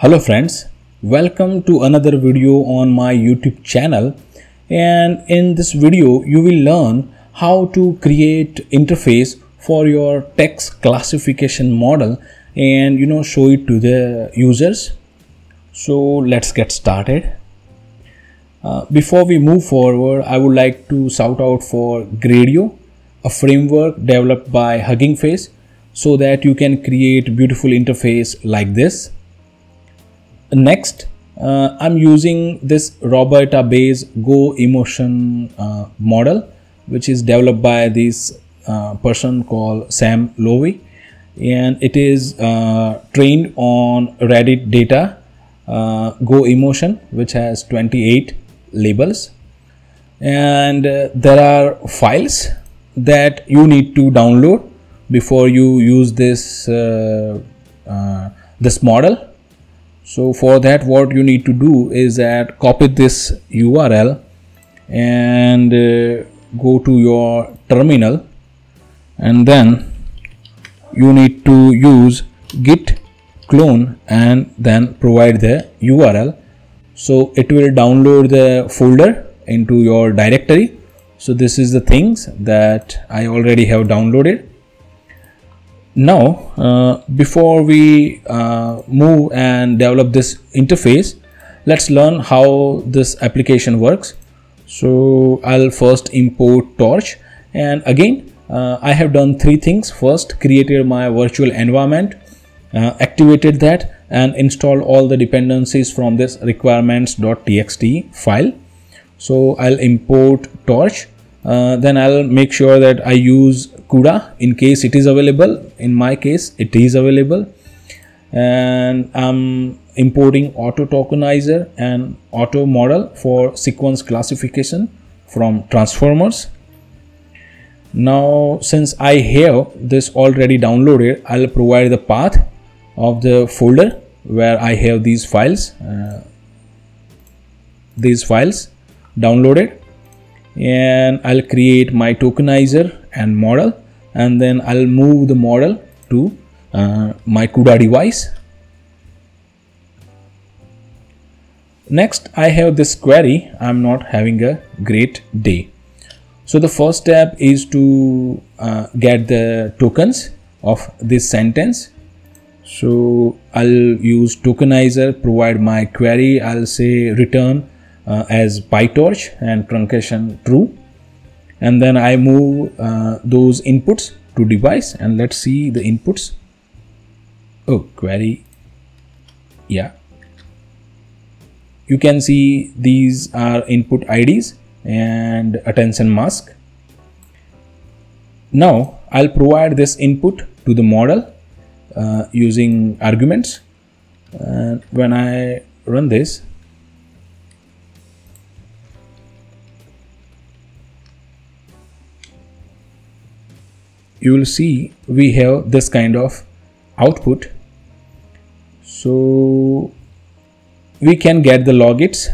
Hello friends, welcome to another video on my YouTube channel, and in this video you will learn how to create interface for your text classification model and show it to the users. So let's get started. Before we move forward, I would like to shout out for Gradio, a framework developed by Hugging Face, so that you can create beautiful interface like this. Next, I'm using this Roberta based Go Emotion model, which is developed by this person called Sam Lowy, and it is trained on Reddit data. Go Emotion, which has 28 labels, and there are files that you need to download before you use this this model. So for that, what you need to do is that copy this URL and go to your terminal, and then you need to use git clone and then provide the URL. So it will download the folder into your directory. So this is the things that I already have downloaded. Now, before we move and develop this interface, let's learn how this application works. So I'll first import Torch, and again I have done three things. First, created my virtual environment, activated that, and installed all the dependencies from this requirements.txt file. So I'll import Torch. Then I'll make sure that I use CUDA in case it is available. In my case, it is available. And I'm importing auto tokenizer and auto model for sequence classification from transformers. Now, since I have this already downloaded, I'll provide the path of the folder where I have these files downloaded, and I'll create my tokenizer and model, and then I'll move the model to my CUDA device. Next, I have this query: I'm not having a great day. So the first step is to get the tokens of this sentence. So I'll use tokenizer, provide my query. I'll say return as PyTorch and truncation true, and then I move those inputs to device, and let's see the inputs. Oh, query. Yeah, you can see these are input IDs and attention mask. Now I'll provide this input to the model using arguments, and when I run this, you will see we have this kind of output. So we can get the logits,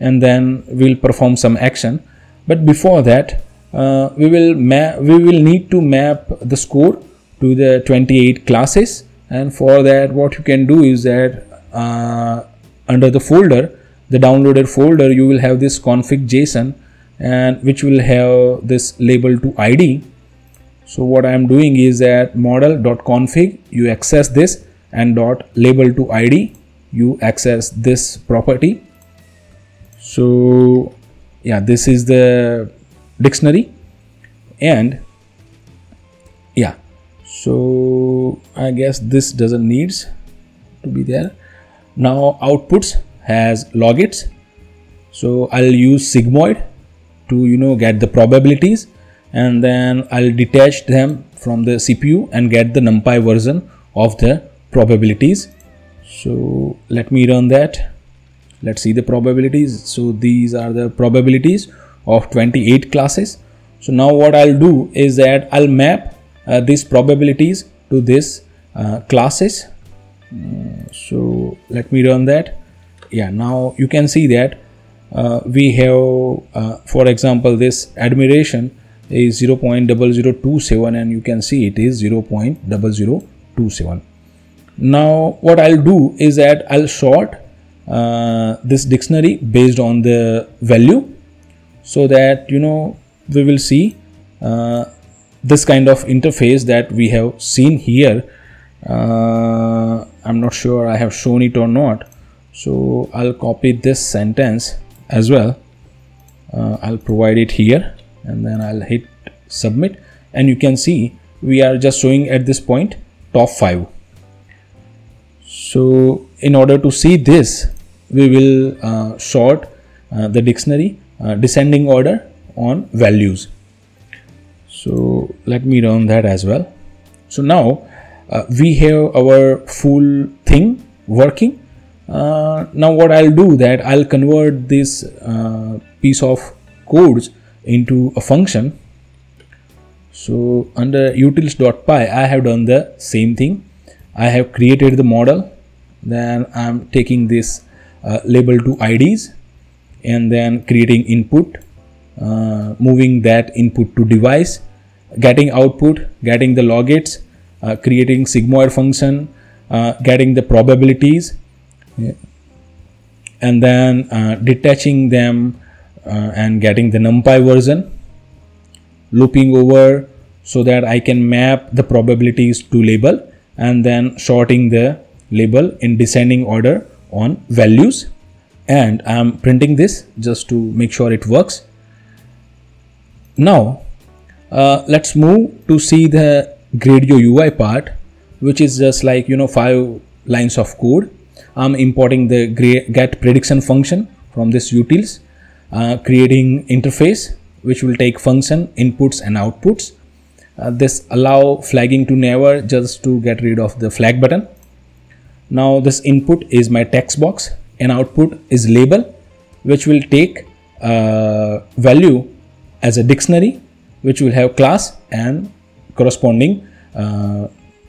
and then we'll perform some action. But before that, we will need to map the score to the 28 classes. And for that, what you can do is that under the folder, the downloaded folder, you will have this config.json, and which will have this label to ID. So what I am doing is that model.config, you access this, and .label to ID, you access this property. So yeah, this is the dictionary, and yeah, so I guess this doesn't needs to be there. Now outputs has logits, so I'll use sigmoid to get the probabilities, and then I'll detach them from the CPU and get the NumPy version of the probabilities. So let me run that. Let's see the probabilities. So these are the probabilities of 28 classes. So now what I'll do is that I'll map these probabilities to this classes. So let me run that. Yeah, now you can see that we have, for example, this admiration is 0.0027, and you can see it is 0.0027. Now what I'll do is that I'll sort this dictionary based on the value, so that you know we will see this kind of interface that we have seen here. I'm not sure I have shown it or not, so I'll copy this sentence as well. I'll provide it here and then I'll hit submit, and you can see we are just showing at this point top 5. So in order to see this, we will sort the dictionary descending order on values. So let me run that as well. So now we have our full thing working. Now what I'll do that I'll convert this piece of codes into a function. So under utils.py, I have done the same thing. I have created the model, then I'm taking this label to IDs and then creating input, moving that input to device, getting output, getting the logates, creating sigmoid function, getting the probabilities, and then detaching them and getting the NumPy version, looping over so that I can map the probabilities to label, and then sorting the label in descending order on values. And I'm printing this just to make sure it works. Now let's move to see the Gradio UI part, which is just like 5 lines of code. I'm importing the get prediction function from this utils, creating interface which will take function inputs and outputs. This allow flagging to never, just to get rid of the flag button. Now this input is my text box and output is label, which will take value as a dictionary, which will have class and corresponding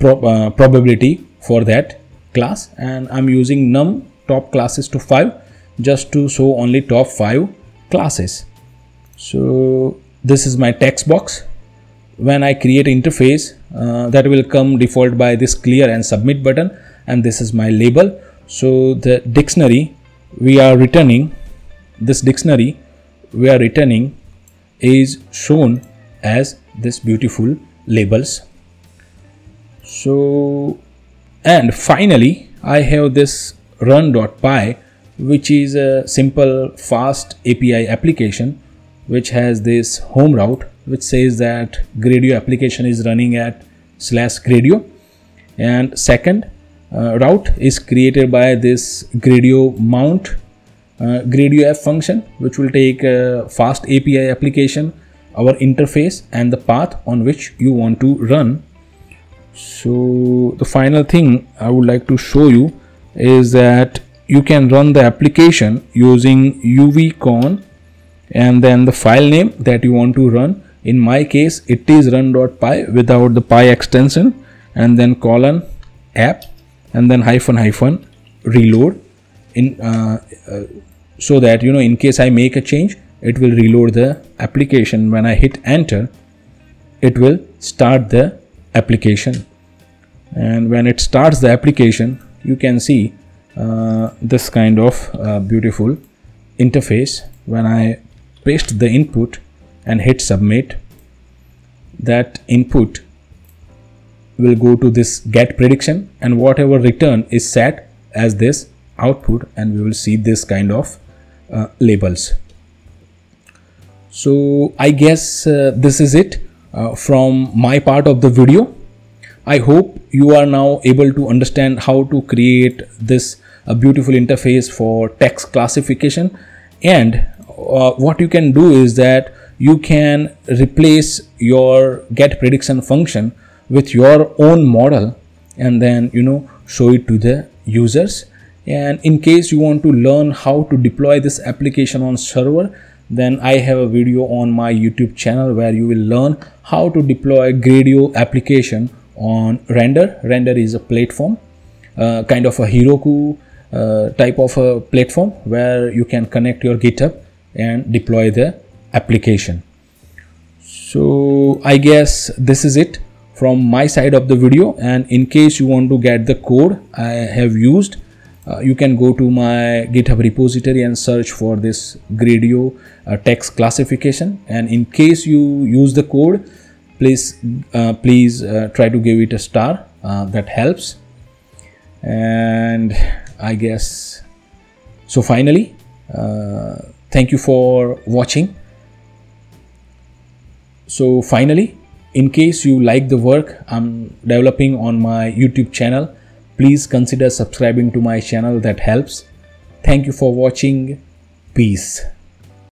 probability for that class. And I'm using num top classes to 5 just to show only top 5 classes. So this is my text box. When I create interface, that will come default by this clear and submit button, and this is my label. So the dictionary we are returning, this dictionary we are returning is shown as this beautiful labels. So and finally I have this run.py, which is a simple fast API application which has this home route which says that Gradio application is running at /Gradio, and second route is created by this Gradio mount Gradio app function, which will take fast API application, our interface, and the path on which you want to run. So the final thing I would like to show you is that you can run the application using uvicorn and then the file name that you want to run. In my case it is run.py without the py extension, and then :app and then --reload in so that in case I make a change, it will reload the application. When I hit enter, it will start the application, and when it starts the application, you can see this kind of beautiful interface. When I paste the input and hit submit, that input will go to this get prediction, and whatever return is set as this output, and we will see this kind of labels. So I guess this is it from my part of the video. I hope you are now able to understand how to create this beautiful interface for text classification, and what you can do is that you can replace your get prediction function with your own model and then show it to the users. And in case you want to learn how to deploy this application on server, then I have a video on my YouTube channel where you will learn how to deploy Gradio application on Render. Render is a platform, kind of a Heroku type of a platform where you can connect your GitHub and deploy the application. So I guess this is it from my side of the video. And in case you want to get the code I have used, you can go to my GitHub repository and search for this Gradio text classification. And in case you use the code, please try to give it a star, that helps. And I guess so. Finally, thank you for watching. So finally, in case you like the work I'm developing on my YouTube channel, please consider subscribing to my channel, that helps. Thank you for watching. Peace.